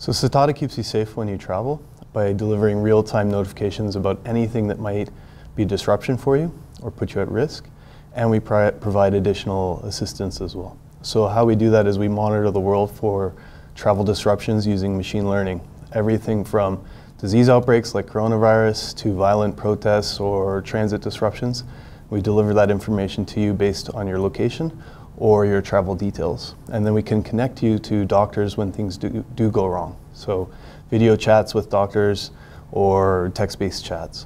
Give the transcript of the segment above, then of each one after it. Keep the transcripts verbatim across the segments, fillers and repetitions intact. So Sitata keeps you safe when you travel by delivering real-time notifications about anything that might be a disruption for you or put you at risk. And we pri- provide additional assistance as well. So how we do that is we monitor the world for travel disruptions using machine learning. Everything from disease outbreaks like coronavirus to violent protests or transit disruptions. We deliver that information to you based on your location or your travel details. And then we can connect you to doctors when things do, do go wrong. So video chats with doctors or text-based chats.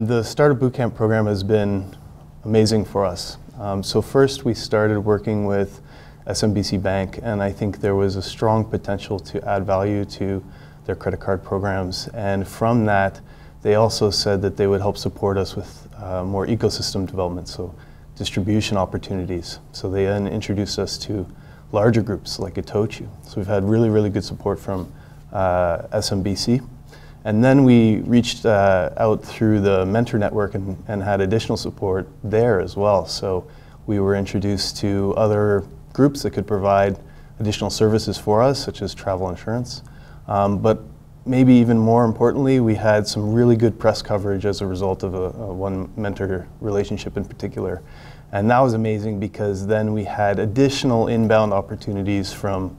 The Startup Bootcamp program has been amazing for us. Um, so first we started working with S M B C Bank, and I think there was a strong potential to add value to their credit card programs. And from that, they also said that they would help support us with uh, more ecosystem development, so distribution opportunities. So they then introduced us to larger groups like Itochu. So we've had really, really good support from uh, S M B C. And then we reached uh, out through the mentor network and, and had additional support there as well. So we were introduced to other groups that could provide additional services for us, such as travel insurance. Um, but maybe even more importantly, we had some really good press coverage as a result of a, a one mentor relationship in particular. And that was amazing because then we had additional inbound opportunities from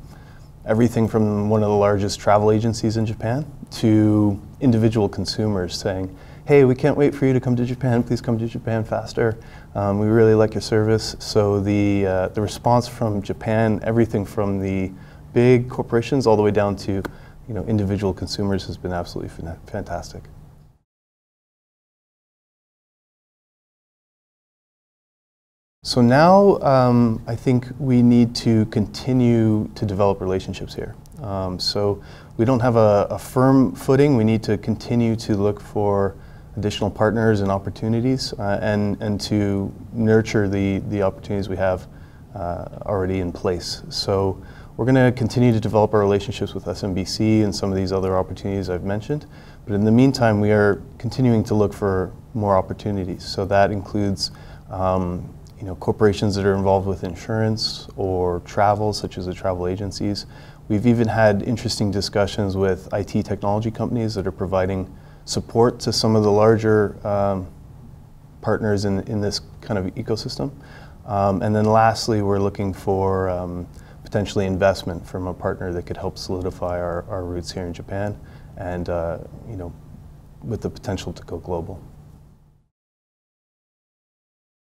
everything from one of the largest travel agencies in Japan to individual consumers saying, hey, we can't wait for you to come to Japan. Please come to Japan faster. Um, we really like your service. So the, uh, the response from Japan, everything from the big corporations all the way down to you know, individual consumers has been absolutely fantastic. So now um, I think we need to continue to develop relationships here. Um, so we don't have a, a firm footing. We need to continue to look for additional partners and opportunities uh, and, and to nurture the, the opportunities we have uh, already in place. So we're going to continue to develop our relationships with S M B C and some of these other opportunities I've mentioned. But in the meantime, we are continuing to look for more opportunities. So that includes um, you know, corporations that are involved with insurance or travel, such as the travel agencies. We've even had interesting discussions with I T technology companies that are providing support to some of the larger um, partners in, in this kind of ecosystem. Um, and then lastly, we're looking for um, potentially investment from a partner that could help solidify our, our roots here in Japan and, uh, you know, with the potential to go global.